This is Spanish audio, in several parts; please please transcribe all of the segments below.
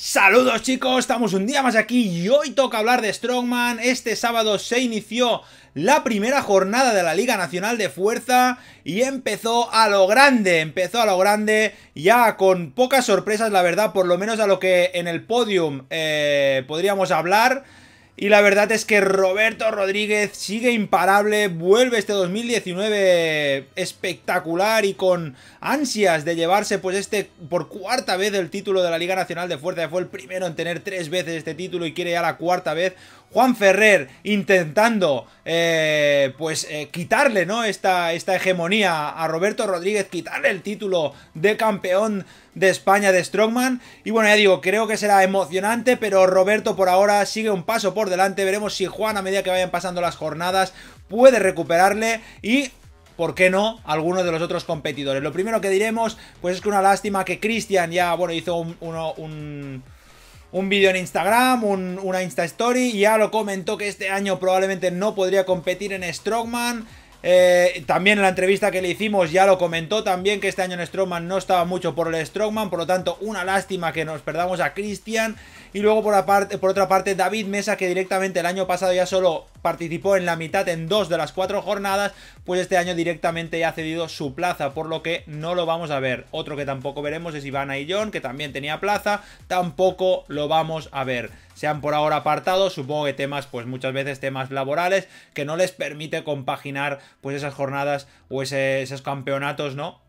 Saludos chicos, estamos un día más aquí y hoy toca hablar de Strongman. Este sábado se inició la primera jornada de la Liga Nacional de Fuerza y empezó a lo grande, ya con pocas sorpresas, la verdad, por lo menos a lo que en el podium podríamos hablar. Y la verdad es que Roberto Rodríguez sigue imparable, vuelve este 2019 espectacular y con ansias de llevarse pues por cuarta vez el título de la Liga Nacional de Fuerza. Fue el primero en tener 3 veces este título y quiere ya la 4ª vez. Juan Ferrer intentando quitarle, ¿no?, esta hegemonía a Roberto Rodríguez, quitarle el título de campeón de España de Strongman. Y bueno, ya digo, creo que será emocionante, pero Roberto por ahora sigue un paso por delante. Veremos si Juan, a medida que vayan pasando las jornadas, puede recuperarle y, ¿por qué no?, algunos de los otros competidores. Lo primero que diremos pues es que una lástima que Cristian ya, bueno, hizo un vídeo en Instagram, una Insta Story, y ya lo comentó que este año probablemente no podría competir en Strongman. También en la entrevista que le hicimos ya lo comentó también, que este año en Strongman no estaba mucho por el Strongman. Por lo tanto, una lástima que nos perdamos a Cristian. Y luego por otra parte David Mesa, que directamente el año pasado ya solo participó en la mitad, en 2 de las 4 jornadas, pues este año directamente ya ha cedido su plaza, por lo que no lo vamos a ver. Otro que tampoco veremos es Ivana y John, que también tenía plaza, tampoco lo vamos a ver. Se han por ahora apartado, supongo que muchas veces temas laborales que no les permite compaginar pues esas jornadas o esos campeonatos, ¿no?,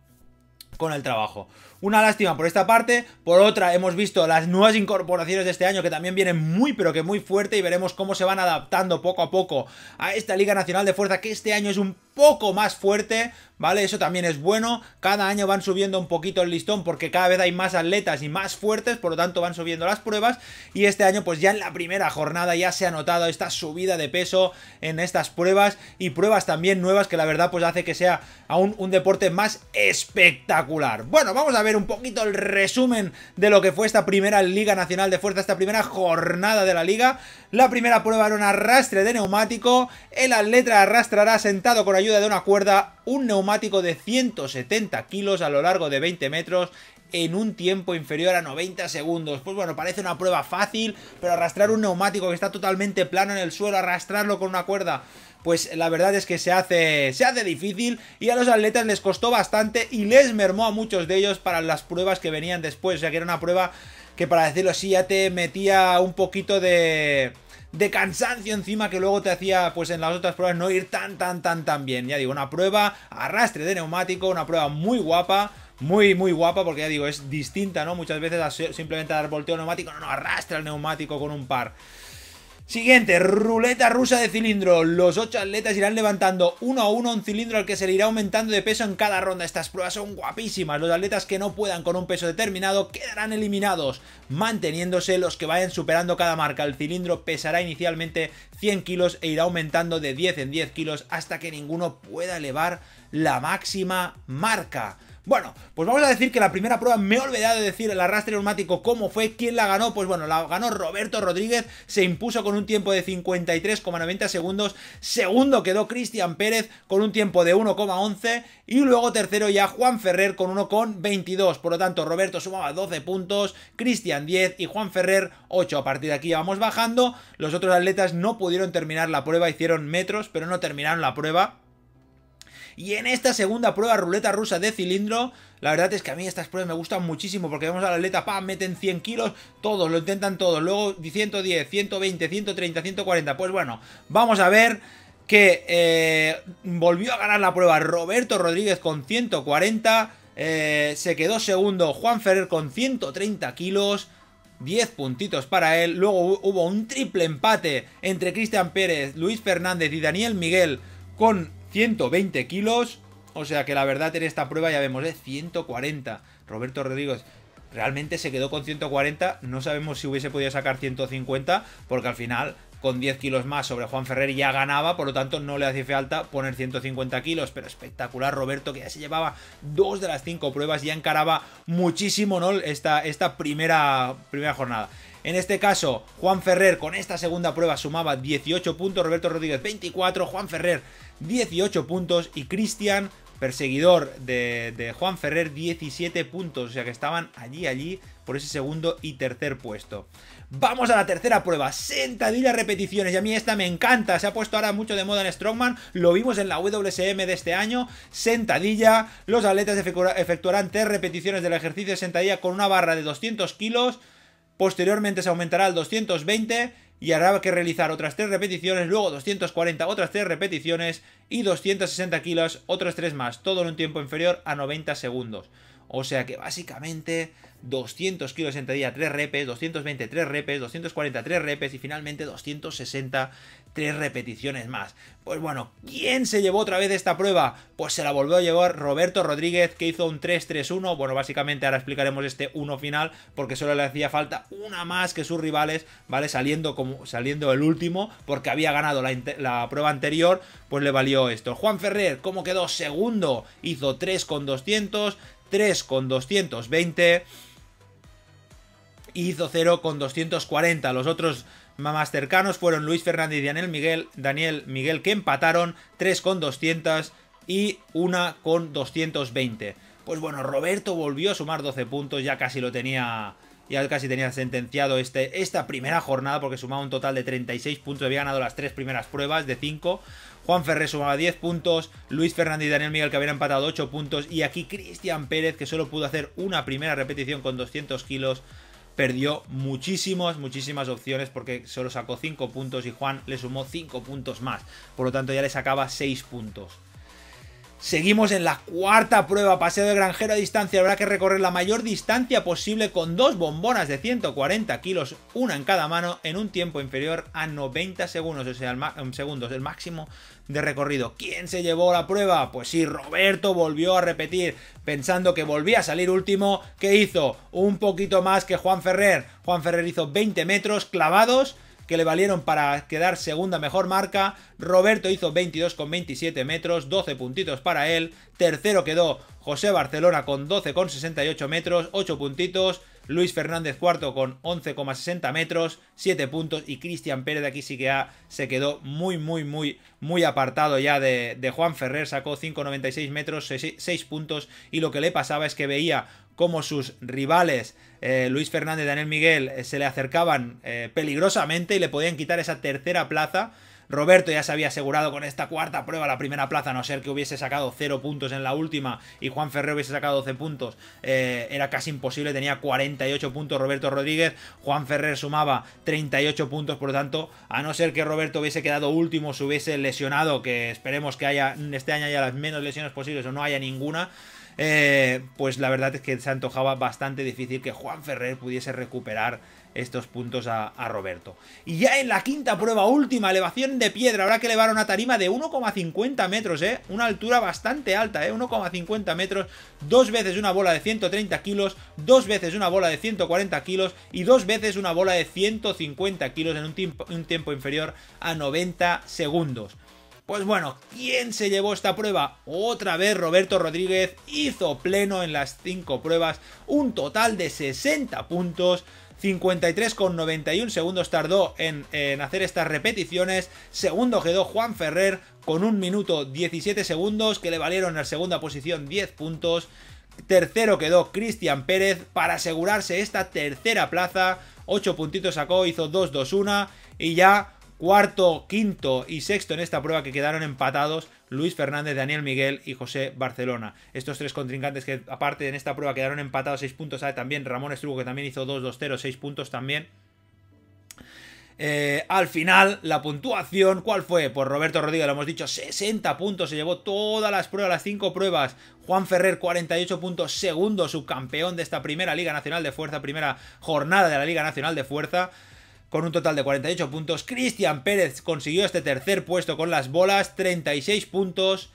con el trabajo. Una lástima por esta parte. Por otra, hemos visto las nuevas incorporaciones de este año, que también vienen muy pero que muy fuerte, y veremos cómo se van adaptando poco a poco a esta Liga Nacional de Fuerza, que este año es un poco más fuerte, ¿vale? Eso también es bueno. Cada año van subiendo un poquito el listón porque cada vez hay más atletas y más fuertes, por lo tanto van subiendo las pruebas, y este año pues ya en la primera jornada ya se ha notado esta subida de peso en estas pruebas, y pruebas también nuevas que la verdad pues hace que sea aún un deporte más espectacular. Bueno, vamos a ver un poquito el resumen de lo que fue esta primera Liga Nacional de Fuerza, esta primera jornada de la Liga. La primera prueba era un arrastre de neumático. El atleta arrastrará sentado con ayuda de una cuerda un neumático de 170 kilos a lo largo de 20 metros en un tiempo inferior a 90 segundos. Pues bueno, parece una prueba fácil, pero arrastrar un neumático que está totalmente plano en el suelo, arrastrarlo con una cuerda, pues la verdad es que se hace difícil, y a los atletas les costó bastante y les mermó a muchos de ellos para las pruebas que venían después. O sea que era una prueba que, para decirlo así, ya te metía un poquito de cansancio encima, que luego te hacía pues en las otras pruebas no ir tan bien. Ya digo, una prueba arrastre de neumático, una prueba muy guapa, muy guapa, porque ya digo, es distinta, ¿no?, muchas veces a simplemente dar volteo neumático. No, arrastra el neumático con un par. Siguiente, ruleta rusa de cilindro. Los 8 atletas irán levantando uno a uno un cilindro al que se le irá aumentando de peso en cada ronda. Estas pruebas son guapísimas. Los atletas que no puedan con un peso determinado quedarán eliminados, manteniéndose los que vayan superando cada marca. El cilindro pesará inicialmente 100 kilos e irá aumentando de 10 en 10 kilos hasta que ninguno pueda elevar la máxima marca. Bueno, pues vamos a decir que la primera prueba, me he olvidado de decir el arrastre neumático cómo fue, quién la ganó. Pues bueno, la ganó Roberto Rodríguez, se impuso con un tiempo de 53,90 segundos. Segundo quedó Cristian Pérez con un tiempo de 1,11, y luego tercero ya Juan Ferrer con 1,22. Por lo tanto, Roberto sumaba 12 puntos, Cristian 10 y Juan Ferrer 8. A partir de aquí vamos bajando. Los otros atletas no pudieron terminar la prueba, hicieron metros, pero no terminaron la prueba. Y en esta segunda prueba, ruleta rusa de cilindro, la verdad es que a mí estas pruebas me gustan muchísimo, porque vemos al atleta, ¡pam!, meten 100 kilos, todos, lo intentan todos, luego 110, 120, 130, 140, pues bueno, vamos a ver que volvió a ganar la prueba Roberto Rodríguez con 140, se quedó segundo Juan Ferrer con 130 kilos, 10 puntitos para él. Luego hubo un triple empate entre Cristian Pérez, Luis Fernández y Daniel Miguel con 120 kilos, o sea que la verdad en esta prueba ya vemos 140. Roberto Rodríguez realmente se quedó con 140, no sabemos si hubiese podido sacar 150, porque al final con 10 kilos más sobre Juan Ferrer ya ganaba, por lo tanto no le hace falta poner 150 kilos, pero espectacular Roberto, que ya se llevaba 2 de las 5 pruebas, ya encaraba muchísimo, ¿no?, esta primera jornada. En este caso, Juan Ferrer con esta segunda prueba sumaba 18 puntos, Roberto Rodríguez 24, Juan Ferrer 18 puntos y Cristian perseguidor de Juan Ferrer, 17 puntos, o sea que estaban allí por ese segundo y tercer puesto. Vamos a la tercera prueba, sentadillas repeticiones, y a mí esta me encanta, se ha puesto ahora mucho de moda en Strongman, lo vimos en la WSM de este año, sentadilla, los atletas efectuarán 3 repeticiones del ejercicio de sentadilla con una barra de 200 kilos, posteriormente se aumentará al 220 y habrá que realizar otras 3 repeticiones, luego 240, otras 3 repeticiones y 260 kilos, otras 3 más, todo en un tiempo inferior a 90 segundos. O sea que básicamente 200 kilos sentadilla, 3 repes, 220, 3 repes, 240, 3 repes y finalmente 260, 3 repeticiones más. Pues bueno, ¿quién se llevó otra vez esta prueba? Pues se la volvió a llevar Roberto Rodríguez, que hizo un 3-3-1. Bueno, básicamente ahora explicaremos este 1 final porque solo le hacía falta una más que sus rivales, ¿vale? Saliendo el último porque había ganado la prueba anterior, pues le valió esto. Juan Ferrer, ¿cómo quedó? Segundo, hizo 3 con 200, 3 con 220 y hizo 0 con 240. Los otros más cercanos fueron Luis Fernández y Daniel Miguel, que empataron 3 con 200 y 1 con 220. Pues bueno, Roberto volvió a sumar 12 puntos, ya casi lo tenía... Ya casi tenía sentenciado esta primera jornada porque sumaba un total de 36 puntos. Había ganado las 3 primeras pruebas de 5. Juan Ferrer sumaba 10 puntos. Luis Fernández y Daniel Miguel, que habían empatado 8 puntos. Y aquí Cristian Pérez, que solo pudo hacer una primera repetición con 200 kilos, perdió muchísimas opciones porque solo sacó 5 puntos y Juan le sumó 5 puntos más. Por lo tanto ya le sacaba 6 puntos. Seguimos en la cuarta prueba, paseo de granjero a distancia. Habrá que recorrer la mayor distancia posible con 2 bombonas de 140 kilos, una en cada mano, en un tiempo inferior a 90 segundos, o sea, el máximo de recorrido. ¿Quién se llevó la prueba? Pues sí, Roberto volvió a repetir, pensando que volvía a salir último, que hizo un poquito más que Juan Ferrer. Juan Ferrer hizo 20 metros clavados, que le valieron para quedar segunda mejor marca. Roberto hizo 22 con 27 metros, 12 puntitos para él. Tercero quedó José Barcelona con 12 con 68 metros, 8 puntitos. Luis Fernández cuarto con 11,60 metros, 7 puntos. Y Cristian Pérez, aquí sí que se quedó muy apartado ya de Juan Ferrer. Sacó 5,96 metros, 6 puntos. Y lo que le pasaba es que veía como sus rivales, Luis Fernández y Daniel Miguel, se le acercaban peligrosamente y le podían quitar esa tercera plaza. Roberto ya se había asegurado con esta cuarta prueba la primera plaza, a no ser que hubiese sacado 0 puntos en la última y Juan Ferrer hubiese sacado 12 puntos. Era casi imposible, tenía 48 puntos Roberto Rodríguez, Juan Ferrer sumaba 38 puntos, por lo tanto, a no ser que Roberto hubiese quedado último, se hubiese lesionado, que esperemos que haya este año haya las menos lesiones posibles o no haya ninguna, pues la verdad es que se antojaba bastante difícil que Juan Ferrer pudiese recuperar estos puntos a Roberto. Y ya en la quinta prueba, última, elevación de piedra. Habrá que elevar una tarima de 1,50 metros, ¿eh? Una altura bastante alta, ¿eh? 1,50 metros, 2 veces una bola de 130 kilos, 2 veces una bola de 140 kilos y 2 veces una bola de 150 kilos en un tiempo inferior a 90 segundos. Pues bueno, ¿quién se llevó esta prueba? Otra vez Roberto Rodríguez, hizo pleno en las 5 pruebas, un total de 60 puntos, 53,91 segundos tardó en hacer estas repeticiones. Segundo quedó Juan Ferrer con 1 minuto 17 segundos, que le valieron en la segunda posición 10 puntos. Tercero quedó Cristian Pérez para asegurarse esta tercera plaza, 8 puntitos sacó, hizo 2-2-1 y ya... Cuarto, quinto y sexto en esta prueba, que quedaron empatados Luis Fernández, Daniel Miguel y José Barcelona. Estos 3 contrincantes que aparte en esta prueba quedaron empatados, 6 puntos, ¿sabe? También Ramón Estrugo, que también hizo 2-2-0, 6 puntos también. Al final, la puntuación, ¿cuál fue? Pues Roberto Rodríguez, lo hemos dicho, 60 puntos, se llevó todas las pruebas, las 5 pruebas. Juan Ferrer, 48 puntos, segundo subcampeón de esta primera Liga Nacional de Fuerza, primera jornada de la Liga Nacional de Fuerza, con un total de 48 puntos. Cristian Pérez consiguió este tercer puesto con las bolas, 36 puntos.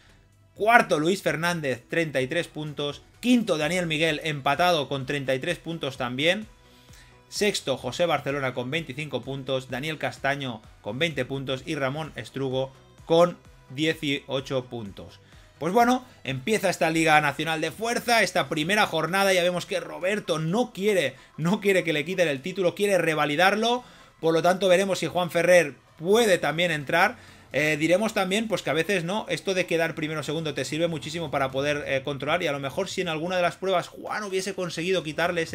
Cuarto, Luis Fernández, 33 puntos. Quinto, Daniel Miguel, empatado con 33 puntos también. Sexto, José Barcelona con 25 puntos. Daniel Castaño con 20 puntos. Y Ramón Estrugo con 18 puntos. Pues bueno, empieza esta Liga Nacional de Fuerza, esta primera jornada. Ya vemos que Roberto no quiere que le quiten el título, quiere revalidarlo. Por lo tanto, veremos si Juan Ferrer puede también entrar. Diremos también pues que a veces no, esto de quedar primero o segundo te sirve muchísimo para poder controlar, y a lo mejor si en alguna de las pruebas Juan hubiese conseguido quitarle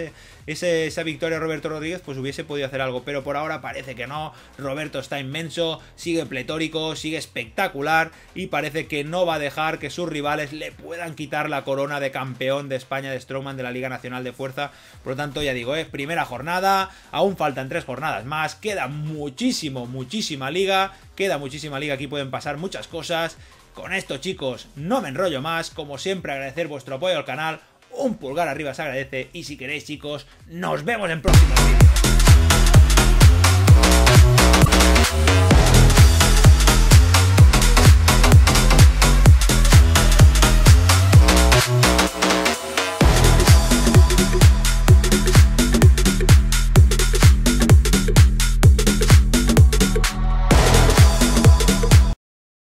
esa victoria a Roberto Rodríguez, pues hubiese podido hacer algo, pero por ahora parece que no. Roberto está inmenso, sigue pletórico, sigue espectacular y parece que no va a dejar que sus rivales le puedan quitar la corona de campeón de España de Strongman de la Liga Nacional de Fuerza. Por lo tanto, ya digo, primera jornada, aún faltan 3 jornadas más, queda muchísima liga, aquí pueden pasar muchas cosas. Con esto, chicos, no me enrollo más. Como siempre, agradecer vuestro apoyo al canal, un pulgar arriba se agradece, y si queréis, chicos, nos vemos en próximos vídeos.